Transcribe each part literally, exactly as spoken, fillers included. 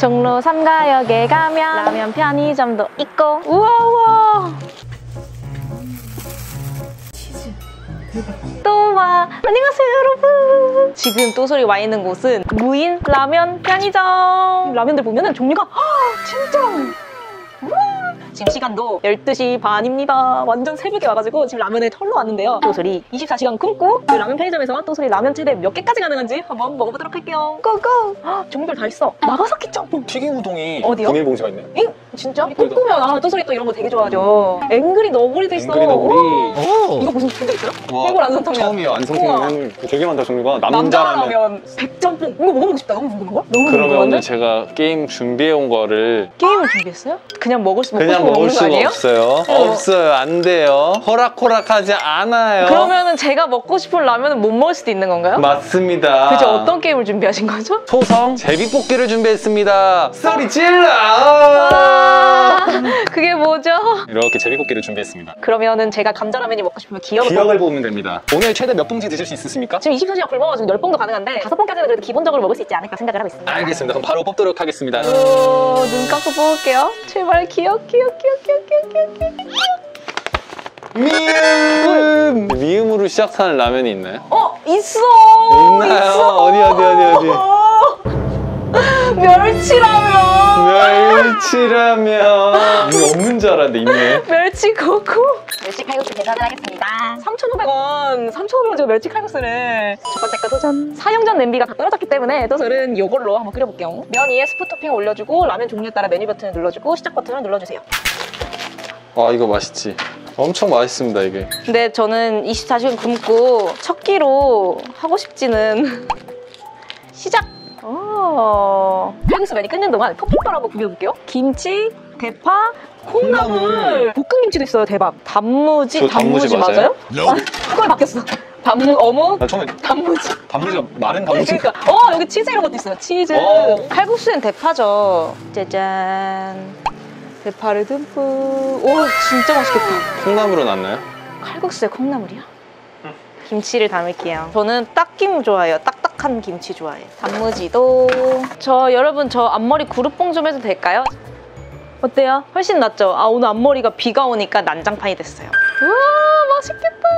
종로 삼가역에 가면 라면 편의점도 있고. 우와우와. 치즈 또 와. 안녕하세요 여러분. 지금 또솔이 와 있는 곳은 무인 라면 편의점. 라면들 보면은 종류가 허, 진짜 우와. 지금 시간도 열두 시 반입니다. 완전 새벽에 와가지고 지금 라면을 털러 왔는데요. 또솔이 이십사 시간 굶고 그 라면 편의점에서 또솔이 라면 최대 몇 개까지 가능한지 한번 먹어보도록 할게요. 고고! 종류별 다 있어. 마가사키 짬뽕! 튀김우동이 비밀봉지가 있네. 잉? 진짜? 꿈꾸면 아, 또솔이 또 이런 거 되게 좋아하죠. 앵그리 너구리도 있어. 앵그리 너구리. 오. 이거 무슨 튀김도 있어요? 해골 안성탕면. 처음이야. 안성탕면 되게 많다. 종류가. 남자라면. 백전뽕. 이거 먹어보고 싶다. 너무 궁금한 거야? 너무 궁금한데? 그러면 오늘 제가 게임 준비해온 거를. 게임을 준비했어요? 그냥 먹을 수 그냥 먹을 수가 없어요. 없어요. 안 돼요. 호락호락하지 않아요. 그러면은 제가 먹고 싶은 라면은 못 먹을 수도 있는 건가요? 맞습니다. 그죠? 어떤 게임을 준비하신 거죠? 초성 제비뽑기를 준비했습니다. 소리 질러! 그게 뭐죠? 이렇게 제비뽑기를 준비했습니다. 그러면은 제가 감자라면이 먹고 싶으면 기억을, 기억을 뽑으면 됩니다. 오늘 최대 몇 봉지 드실 수 있으십니까? 지금 이십사 시간 굶어가지고 십 봉도 가능한데 다섯 봉까지는 그래도 기본적으로 먹을 수 있지 않을까 생각을 하고 있습니다. 알겠습니다. 그럼 바로 뽑도록 하겠습니다. 오, 눈 감고 뽑을게요. 제발 기억. 귀여워 귀여워 귀여워 귀여워 귀여워 귀여워. 미음! 미음으로 시작하는 라면이 있나요? 어! 있어! 있나요? 있어. 어디 어디 어디 어디? 멸치라며! 멸치라며! 이거 없는 줄 알았는데 있네. 멸치코코! 멸치칼국수 계산을 하겠습니다. 삼천오백 원! 삼천오백 원 지금 멸치칼국수를. 첫 번째 거 도전. 사형전 냄비가 다 떨어졌기 때문에 또솔은 이걸로 한번 끓여볼게요. 면 위에 스프 토핑을 올려주고 라면 종류에 따라 메뉴 버튼을 눌러주고 시작 버튼을 눌러주세요. 아 이거 맛있지? 엄청 맛있습니다 이게. 근데 저는 이십사 시간 굶고 첫 끼로 하고 싶지는. 시작! 오. 칼국수 면이 끓는 동안 퍽퍽바로 한번 구겨볼게요. 김치, 대파, 콩나물, 볶음김치도 있어요. 대박. 단무지, 단무지 맞아요? 맞아요? 아, 그걸 바뀌었어. 단무, 어묵, 처음에 단무지. 단무지가 마른 단무지. 그러니까. 어, 여기 치즈 이런 것도 있어요. 치즈. 오. 칼국수엔 대파죠. 짜잔. 대파를 듬뿍. 오, 진짜 맛있겠다. 콩나물은 안 나요? 칼국수에 콩나물이야? 응. 김치를 담을게요. 저는 딱김 좋아해요. 딱. 한 김치 좋아해. 단무지도. 저 여러분 저 앞머리 구루뽕 좀 해도 될까요? 어때요? 훨씬 낫죠? 아 오늘 앞머리가 비가 오니까 난장판이 됐어요. 우와 맛있겠다.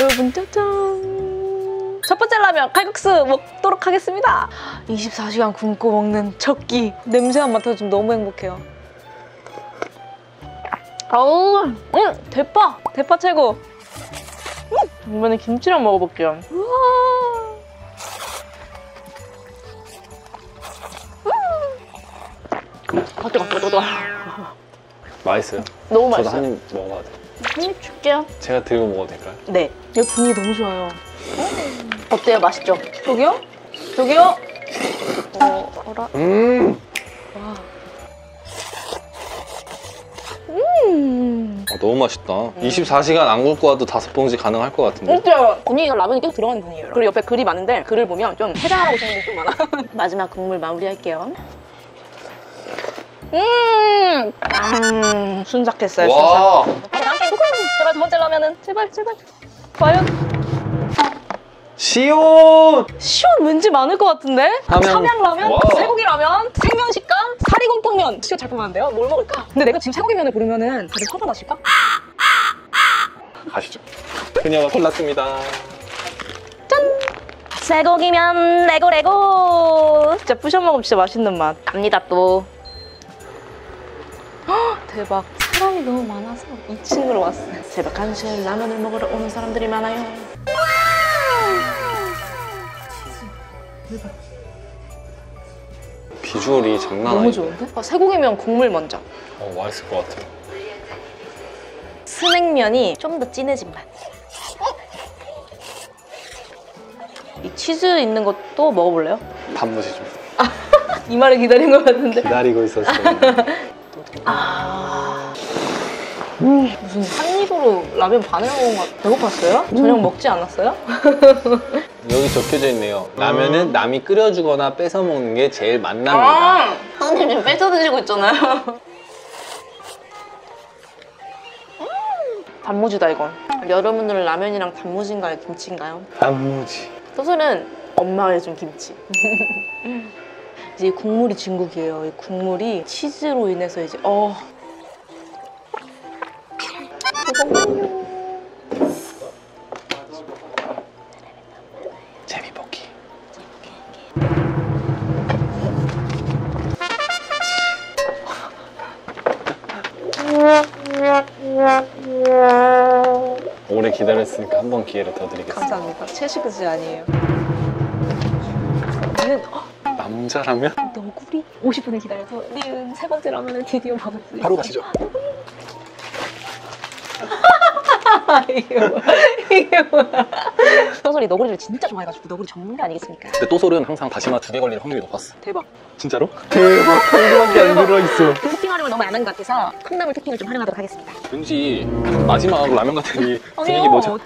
여러분 짜잔. 첫 번째 라면 칼국수 먹도록 하겠습니다. 이십사 시간 굶고 먹는 첫 끼. 냄새만 맡아도 지금 너무 행복해요. 아우 음 대파. 대파 최고. 음. 이번에 김치랑 먹어볼게요. 우와. 아, 뜨거, 뜨거, 뜨거. 맛있어요. 너무 맛있어요. 저도 한 입 먹어봐도 돼요? 한 입 줄게요. 제가 들고 먹어도 될까요? 네. 이 분위기 너무 좋아요. 어때요? 맛있죠? 저기요? 저기요? 어, 어라? 음! 와. 음! 아, 너무 맛있다. 음. 이십사 시간 안 굶고 와도 다섯 봉지 가능할 것 같은데? 진짜! 분위기가 라면이 계속 들어가는 분위기예요. 그리고 옆에 글이 많은데 글을 보면 좀 해장하라고 적는 게 좀 많아. 마지막 국물 마무리할게요. 음~~ 음 순삭했어요. 와 순삭. 제발 두 번째 라면은 제발 제발. 과연? 시온! 시온 왠지 많을 것 같은데? 삼양라면? 쇠고기라면? 생면식감? 사리곰탕면? 시온 잘 뽑았는데요? 뭘 먹을까? 근데 내가 지금 쇠고기면을 고르면은 다들 화가 나실까? 가시죠. 그녀가 골랐습니다. 짠! 쇠고기면 레고 레고. 진짜 부셔 먹으면 진짜 맛있는 맛. 갑니다 또. 대박. 사람이 너무 많아서 이 층으로 왔어요. 새벽 한 시에 라면을 먹으러 오는 사람들이 많아요. 대박. 비주얼이 장난 아니야. 너무 좋은데? 아, 쇠고기면 국물 먼저. 어, 맛있을 것 같아요. 스낵면이 좀 더 진해진 맛. 이 치즈 있는 것도 먹어볼래요? 단무지 좀. 아, 이 말을 기다린 것 같은데. 기다리고 있었어요. 아... 음. 무슨 한 입으로 라면 반을 먹은 것 같아. 배고팠어요? 음. 저녁 먹지 않았어요? 여기 적혀져 있네요. 음. 라면은 남이 끓여주거나 뺏어 먹는 게 제일 맛납니다. 선생님 지금 뺏어 드시고 있잖아요. 음. 단무지다 이건. 여러분들은 라면이랑 단무지인가요? 김치인가요? 단무지. 또솔은 엄마의 준 김치. 이제 국물이 진국이에요. 이 국물이 치즈로 인해서 이제 어. 제비볶이. 오래 기다렸으니까 한 번 기회를 더 드리겠습니다. 감사합니다. 채식이지 아니에요. 얘는 남자라면? 너구리? 오십 분을 기다려서 니은 세 번째 라면을 드디어 먹을 수 있어요. 바로 가시죠. 이게 뭐야? 이게 뭐야? 또솔이 너구리를 진짜 좋아해가지고 너구리 전문가 아니겠습니까? 근데 또솔은 항상 다시마 두 개 걸릴 확률이 높았어. 대박. 진짜로? 대박. 한 개밖에 안 들어있어. 토핑 활용을 너무 안 한 것 같아서 콩나물 토핑을 좀 활용하도록 하겠습니다. 왠지 마지막 라면 같으니 분위기 뭐죠?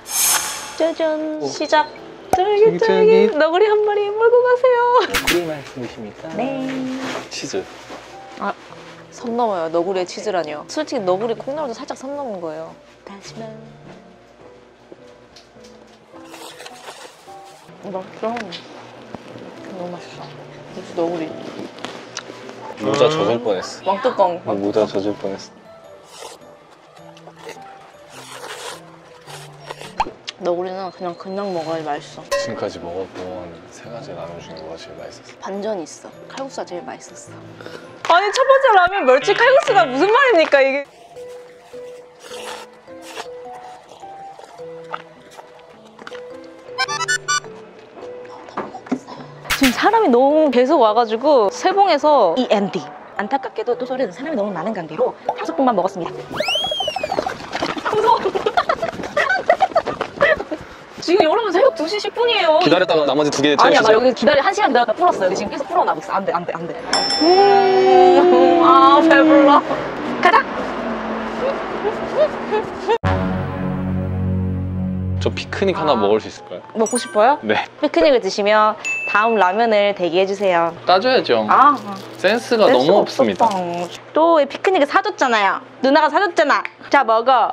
짜잔. 시작. 쫄깃쫄깃 너구리 한 마리 몰고 가세요. 너구리 말씀이십니까? 네. 치즈. 아. 선 넘어요. 너구리에 치즈라뇨. 솔직히 너구리 콩나물도 살짝 선 넘은 거예요. 다시마. 맛있어. 너무 맛있어. 역시 너구리. 모자 젖을 뻔했어. 왕뚜껑. 모자 젖을 뻔했어. 너구리는 그냥 그냥 먹어야 맛있어. 지금까지 먹었던 세 가지 라면 중에 뭐가 제일 맛있었어? 반전이 있어. 칼국수가 제일 맛있었어. 아니 첫 번째 라면 멸치 칼국수가 무슨 말입니까 이게? 지금 사람이 너무 계속 와가지고 세봉에서 이 엔디 안타깝게도 또솔은 사람이 너무 많은 관계로 다섯 분만 먹었습니다. 무서워. 지금 여러분 새벽 두 시 십 분이에요. 기다렸다가 나머지 두 개 채우시죠. 아니야 나 여기 기다려 한 시간 기다렸다 풀었어. 여기 지금 계속 풀어놔 보겠어. 안돼 안돼 안돼. 음 아 배불러. 가자. 저 피크닉 하나 아... 먹을 수 있을까요? 먹고 싶어요? 네. 피크닉을 드시면 다음 라면을 대기해주세요. 따줘야죠. 아 센스가, 센스가 너무 없습니다. 또 피크닉을 사줬잖아요. 누나가 사줬잖아. 자 먹어.